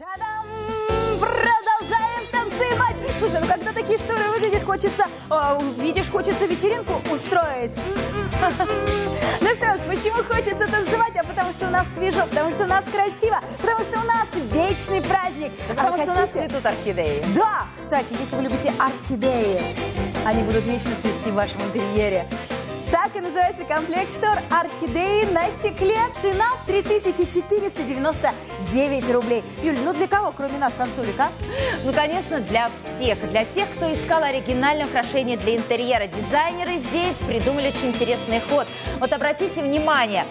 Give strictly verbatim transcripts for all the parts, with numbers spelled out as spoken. Та-дам! Продолжаем танцевать! Слушай, ну когда такие шторы выглядишь, хочется, э, видишь, хочется вечеринку устроить. Ну что ж, почему хочется танцевать? А потому что у нас свежо, потому что у нас красиво, потому что у нас вечный праздник. Потому что у нас цветут орхидеи. Да, кстати, если вы любите орхидеи, они будут вечно цвести в вашем интерьере. Так и называется комплект штор «Орхидеи» на стекле. Цена три тысячи четыреста девяносто девять рублей. Юль, ну для кого, кроме нас, танцулик, а? Ну, конечно, для всех. Для тех, кто искал оригинальное украшение для интерьера. Дизайнеры здесь придумали очень интересный ход. Вот обратите внимание,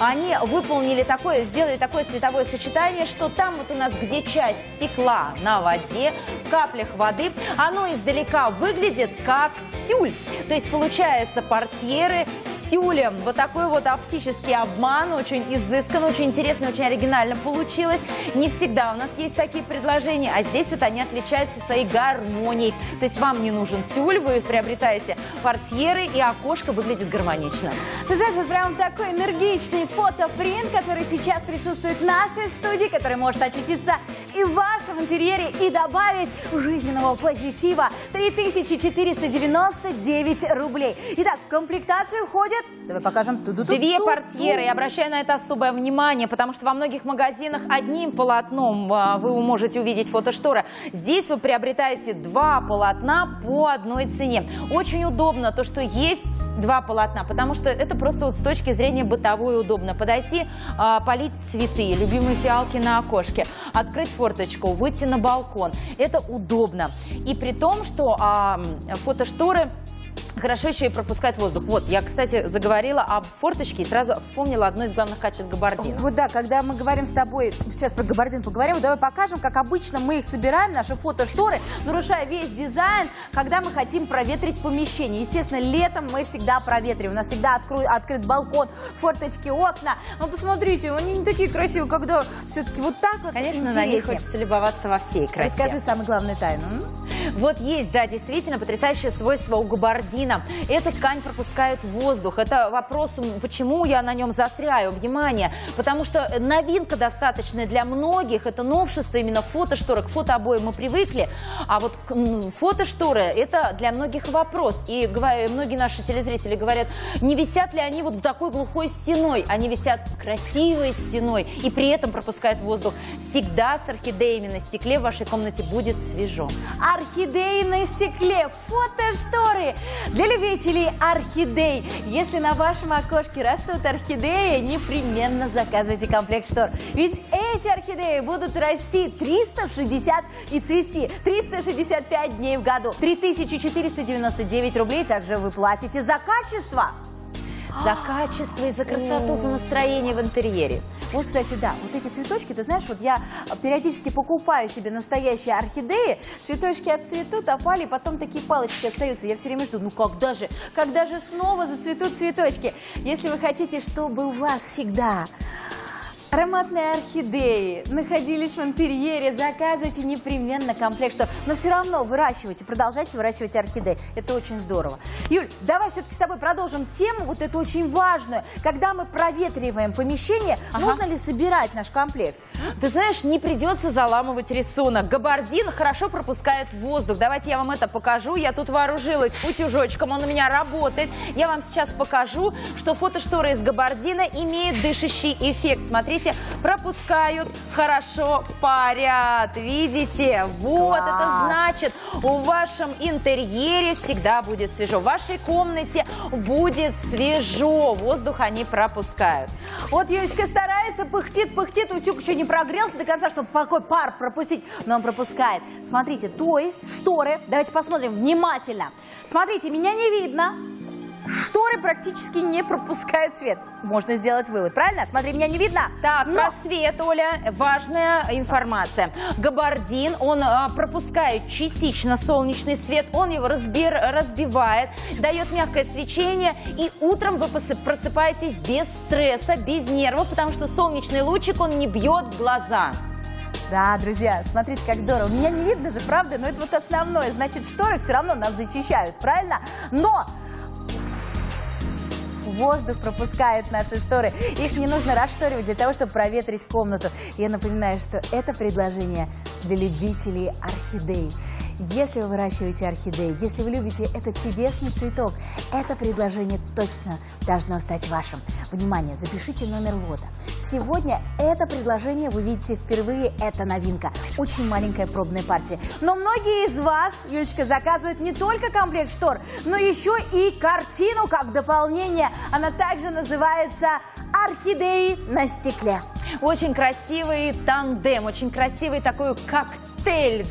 они выполнили такое, сделали такое цветовое сочетание, что там вот у нас где часть стекла на воде, в каплях воды, оно издалека выглядит как тюль. То есть получается портье с тюлем. Вот такой вот оптический обман. Очень изысканно, очень интересно, очень оригинально получилось. Не всегда у нас есть такие предложения, а здесь вот они отличаются своей гармонией. То есть вам не нужен тюль, вы приобретаете портьеры, и окошко выглядит гармонично. Ты знаешь, вот прям такой энергичный фотопринт, который сейчас присутствует в нашей студии, который может очутиться и в вашем интерьере, и добавить жизненного позитива. три тысячи четыреста девяносто девять рублей. Итак, комплектация входят, давай покажем, две портьеры. Я обращаю на это особое внимание, потому что во многих магазинах одним полотном вы можете увидеть фотошторы. Здесь вы приобретаете два полотна по одной цене. Очень удобно то, что есть два полотна, потому что это просто вот с точки зрения бытовой удобно. Подойти, полить цветы, любимые фиалки на окошке, открыть форточку, выйти на балкон. Это удобно. И при том, что фотошторы хорошо еще и пропускает воздух. Вот, я, кстати, заговорила об форточке и сразу вспомнила одно из главных качеств габардина. Вот да, когда мы говорим с тобой, сейчас про габардин поговорим, давай покажем, как обычно мы их собираем, наши фотошторы, нарушая весь дизайн, когда мы хотим проветрить помещение. Естественно, летом мы всегда проветриваем, у нас всегда откры... открыт балкон, форточки, окна. Ну, посмотрите, они не такие красивые, когда все-таки вот так вот. Конечно, интереснее. На них хочется любоваться во всей красе. Расскажи самую главную тайну. Вот есть, да, действительно потрясающее свойство у габардина. Эта ткань пропускает воздух. Это вопрос, почему я на нем заостряю внимание. Потому что новинка достаточная для многих. Это новшество именно фотошторы. К фотообоям мы привыкли. А вот фотошторы – это для многих вопрос. И говорю, многие наши телезрители говорят, не висят ли они вот такой глухой стеной. Они висят красивой стеной и при этом пропускают воздух. Всегда с орхидеями на стекле в вашей комнате будет свежо. Орхидеи на стекле, фотошторы для любителей орхидей. Если на вашем окошке растут орхидеи, непременно заказывайте комплект штор. Ведь эти орхидеи будут расти триста шестьдесят и цвести триста шестьдесят пять дней в году. три тысячи четыреста девяносто девять рублей также вы платите за качество. За качество и за красоту, за настроение в интерьере. Вот, кстати, да, вот эти цветочки, ты знаешь, вот я периодически покупаю себе настоящие орхидеи, цветочки отцветут, опали, потом такие палочки остаются. Я все время жду, ну когда же, когда же снова зацветут цветочки? Если вы хотите, чтобы у вас всегда ароматные орхидеи находились в интерьере, заказывайте непременно комплект штор. Но все равно выращивайте, продолжайте выращивать орхидеи. Это очень здорово. Юль, давай все-таки с тобой продолжим тему, вот эту очень важную. Когда мы проветриваем помещение, ага. Нужно ли собирать наш комплект? Ты знаешь, не придется заламывать рисунок. Габардин хорошо пропускает воздух. Давайте я вам это покажу. Я тут вооружилась утюжочком, он у меня работает. Я вам сейчас покажу, что фотошторы из габардина имеют дышащий эффект. Смотрите. Пропускают, хорошо парят. Видите? Вот класс. Это значит, в вашем интерьере всегда будет свежо. В вашей комнате будет свежо. Воздух они пропускают. Вот Юлечка старается, пыхтит, пыхтит. Утюг еще не прогрелся до конца, чтобы такой пар пропустить. Но он пропускает. Смотрите, то есть шторы. Давайте посмотрим внимательно. Смотрите, меня не видно. Шторы практически не пропускают свет. Можно сделать вывод, правильно? Смотри, меня не видно. Так, но... про свет, Оля, важная информация. Габардин, он а, пропускает частично солнечный свет, он его разбер... разбивает, дает мягкое свечение, и утром вы просыпаетесь без стресса, без нервов, потому что солнечный лучик, он не бьет в глаза. Да, друзья, смотрите, как здорово. Меня не видно же, правда? Но это вот основное. Значит, шторы все равно нас защищают, правильно? Но... воздух пропускает наши шторы. Их не нужно расшторивать для того, чтобы проветрить комнату. Я напоминаю, что это предложение для любителей орхидей. Если вы выращиваете орхидеи, если вы любите этот чудесный цветок, это предложение точно должно стать вашим. Внимание, запишите номер лота. Сегодня это предложение вы видите впервые, это новинка. Очень маленькая пробная партия. Но многие из вас, Юлечка, заказывают не только комплект штор, но еще и картину как дополнение. Она также называется «Орхидеи на стекле». Очень красивый тандем, очень красивый такой коктейль.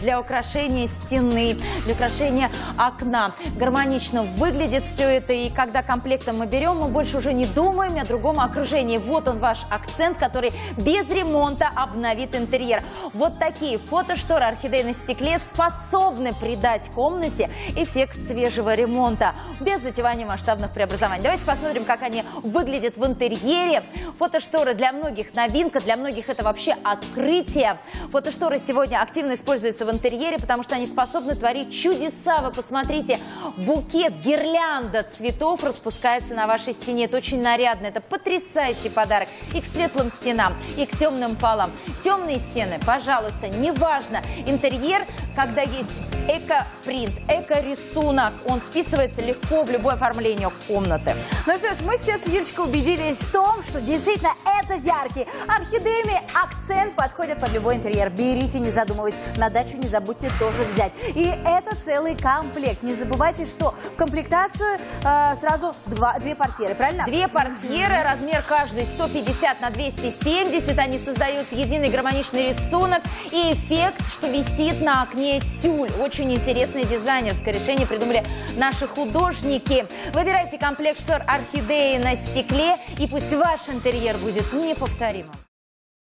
Для украшения стены, для украшения окна. Гармонично выглядит все это, и когда комплектом мы берем, мы больше уже не думаем о другом окружении. Вот он ваш акцент, который без ремонта обновит интерьер. Вот такие фотошторы орхидеи на стекле способны придать комнате эффект свежего ремонта без затевания масштабных преобразований. Давайте посмотрим, как они выглядят в интерьере. Фотошторы для многих новинка, для многих это вообще открытие. Фотошторы сегодня активно используются используются в интерьере, потому что они способны творить чудеса. Вы посмотрите, букет, гирлянда цветов распускается на вашей стене. Это очень нарядно, это потрясающий подарок и к светлым стенам, и к темным полам. Темные стены, пожалуйста, неважно. Интерьер, когда есть эко-принт, эко-рисунок, он вписывается легко в любое оформление комнаты. Ну что ж, мы сейчас, Юлечка, убедились в том, что действительно это яркий орхидейный акцент подходит под любой интерьер. Берите, не задумываясь. На дачу не забудьте тоже взять. И это целый комплект. Не забывайте, что в комплектацию э, сразу два, две портьеры, правильно? Две портьеры, mm-hmm. размер каждой сто пятьдесят на двести семьдесят. Они создают единый гармоничный рисунок и эффект, что висит на окне тюль. Очень интересное дизайнерское решение придумали наши художники. Выбирайте комплект штор «Орхидеи на стекле», и пусть ваш интерьер будет неповторимым.